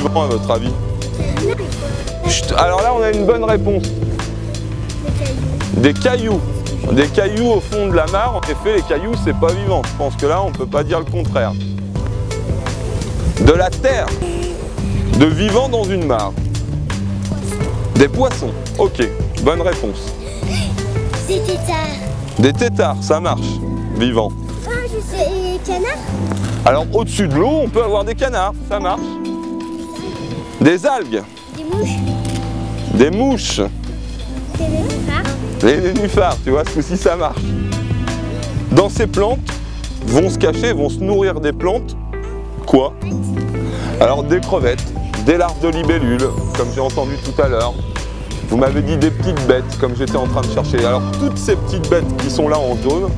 suivant à votre avis? Chut, alors là on a une bonne réponse. Des cailloux. Des cailloux au fond de la mare, en effet les cailloux c'est pas vivant. Je pense que là on peut pas dire le contraire. De la terre. De vivant dans une mare. Des poissons. Ok, bonne réponse. Des têtards. Des têtards, ça marche. Vivant. Ah, je sais, et les canards? Alors au-dessus de l'eau on peut avoir des canards, ça marche. Des algues. Des mouches. Des mouches. Des nénuphars. Les nénuphars, tu vois, ceci ça marche. Dans ces plantes, vont se cacher, vont se nourrir des plantes. Quoi? Alors des crevettes, des larves de libellules, comme j'ai entendu tout à l'heure. Vous m'avez dit des petites bêtes, comme j'étais en train de chercher. Alors toutes ces petites bêtes qui sont là en jaune,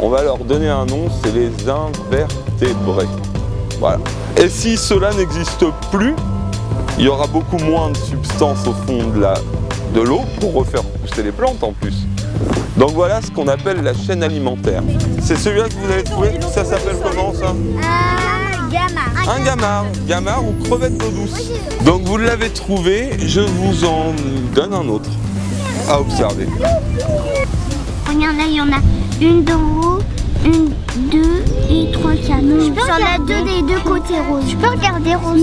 on va leur donner un nom, c'est les invertébrés. Voilà. Et si cela n'existe plus, il y aura beaucoup moins de substances au fond de l'eau pour refaire pousser les plantes en plus. Donc voilà ce qu'on appelle la chaîne alimentaire. C'est celui-là que vous avez trouvé, ça s'appelle comment ça? Un gamard, gamard ou crevette d'eau douce. Donc vous l'avez trouvé, je vous en donne un autre à observer. Il y en a une de rose, une, deux et trois canons. Il y en a deux des deux côtés roses. Je peux regarder rose.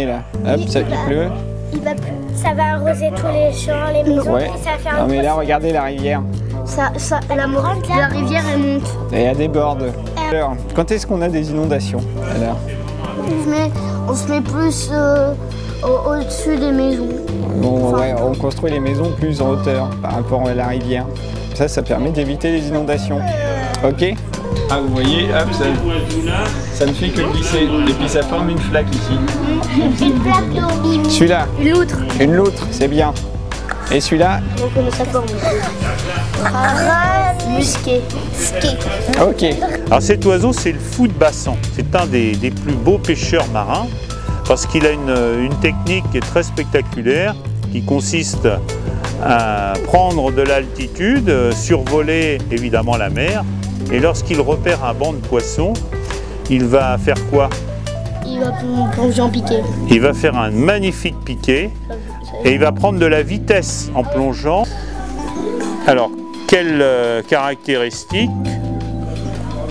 Là. Hop, ça qui pleut. Il va plus. Ça va arroser tous les champs, les maisons, ouais. Et ça va faire. Non mais là, regardez la rivière. La rivière elle monte. Et elle déborde. Alors, quand est-ce qu'on a des inondations alors? On se met plus au-dessus des maisons. Bon, enfin, ouais, on construit les maisons plus en hauteur par rapport à la rivière. Ça, ça permet d'éviter les inondations. Ok. Ah, vous voyez, hop, ça ne fait que glisser. Et puis ça forme une flaque ici. Une flaque d'eau. Celui-là. Une loutre. Une loutre, c'est bien. Et celui-là. On connaît ça forme. Musqué. Ok. Alors cet oiseau, c'est le fou de bassin. C'est un des plus beaux pêcheurs marins parce qu'il a une technique qui est très spectaculaire qui consiste à prendre de l'altitude, survoler évidemment la mer. Et lorsqu'il repère un banc de poissons, il va faire quoi? Il va plonger en piqué. Il va faire un magnifique piqué et il va prendre de la vitesse en plongeant. Alors, quelles caractéristiques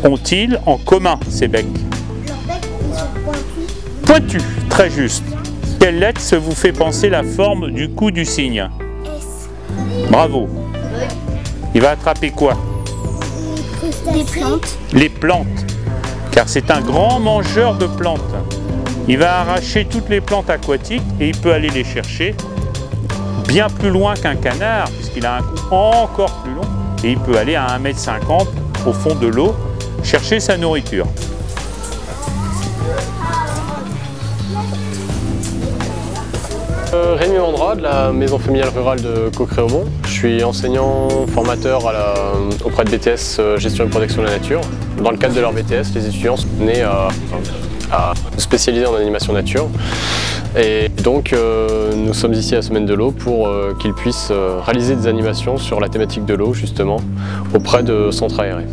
ont-ils en commun ces becs? Leurs becs sont pointus. Pointus, très juste. Quelle lettre se vous fait penser la forme du cou du cygne? S. Bravo. Il va attraper quoi? Les plantes. Les plantes, car c'est un grand mangeur de plantes. Il va arracher toutes les plantes aquatiques et il peut aller les chercher bien plus loin qu'un canard, puisqu'il a un cou encore plus long et il peut aller à 1,50 m au fond de l'eau chercher sa nourriture. Rémi Vendrat de la Maison Familiale Rurale de Coqueraumont. Je suis enseignant formateur auprès de BTS Gestion et Protection de la Nature. Dans le cadre de leur BTS, les étudiants sont nés à spécialiser en animation nature. Et donc nous sommes ici à la Semaine de l'eau pour qu'ils puissent réaliser des animations sur la thématique de l'eau justement auprès de centres aérés.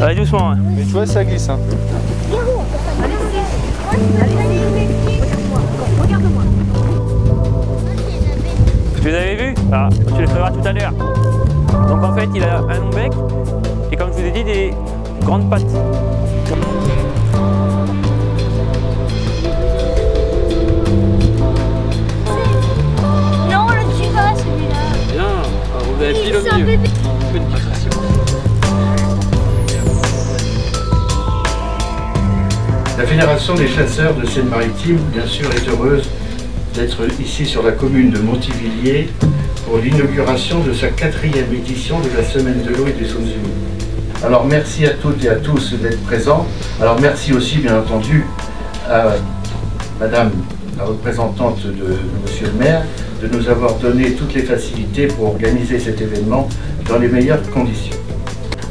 Allez doucement, ouais. Mais tu vois ça glisse hein. Vous avez vu? Ah, tu le feras tout à l'heure. Donc en fait il a un long bec et comme je vous ai dit des grandes pattes. Non le tuba celui-là. Bien, vous avez pile au milieu. La Fédération des Chasseurs de Seine-Maritime, bien sûr, est heureuse d'être ici sur la commune de Montivilliers pour l'inauguration de sa 4e édition de la Semaine de l'eau et des Sommes Humides. Alors merci à toutes et à tous d'être présents. Alors merci aussi, bien entendu, à Madame la représentante de Monsieur le maire de nous avoir donné toutes les facilités pour organiser cet événement dans les meilleures conditions.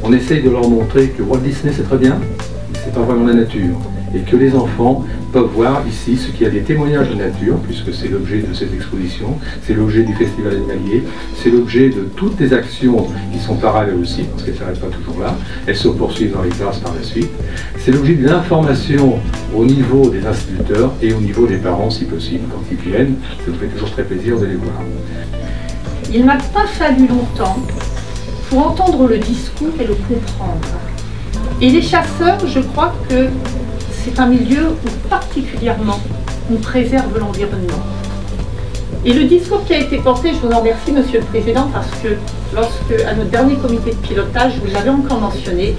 On essaye de leur montrer que Walt Disney, c'est très bien, mais c'est pas vraiment la nature. Et que les enfants peuvent voir ici ce qu'il y a des témoignages de nature, puisque c'est l'objet de cette exposition, c'est l'objet du Festival des Maillées, c'est l'objet de toutes les actions qui sont parallèles aussi, parce qu'elles ne s'arrêtent pas toujours là, elles se poursuivent dans les classes par la suite. C'est l'objet de l'information au niveau des instituteurs et au niveau des parents si possible, quand ils viennent, ça nous fait toujours très plaisir de les voir. Il ne m'a pas fallu longtemps pour entendre le discours et le comprendre. Et les chasseurs, je crois que c'est un milieu où particulièrement on préserve l'environnement. Et le discours qui a été porté, je vous en remercie Monsieur le Président, parce que lorsque, à notre dernier comité de pilotage, vous l'avez encore mentionné,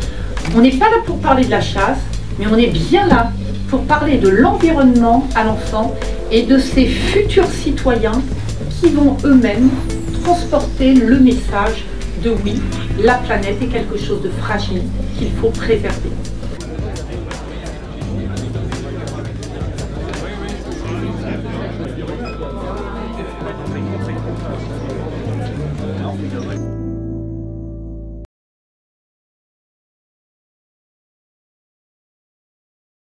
on n'est pas là pour parler de la chasse, mais on est bien là pour parler de l'environnement à l'enfant et de ses futurs citoyens qui vont eux-mêmes transporter le message de oui, la planète est quelque chose de fragile qu'il faut préserver.